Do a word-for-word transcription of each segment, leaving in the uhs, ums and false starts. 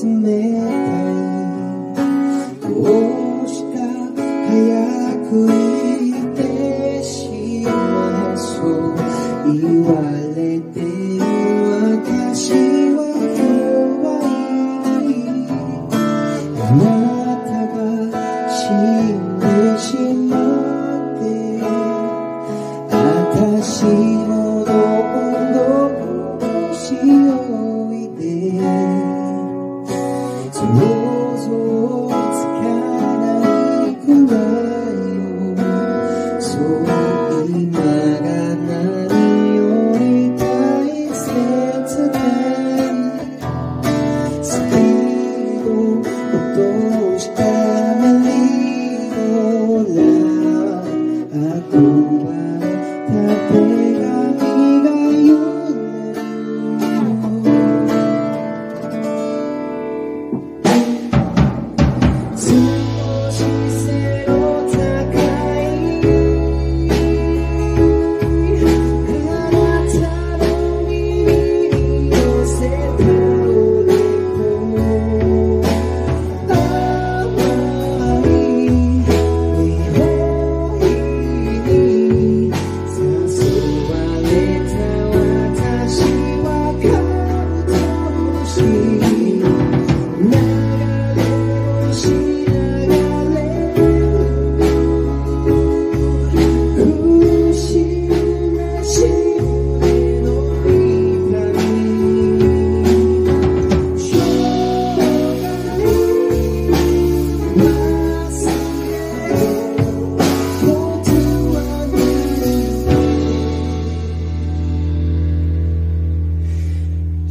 集めて、どうした早く言ってしまいそう、言われて私は弱い、あなたが死んでしまって、私もどうどうしよう、想像つかないくらいをそう今が何より大切だ、スピードを落としたメリーゴーランド、運ばれた手が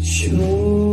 Sure.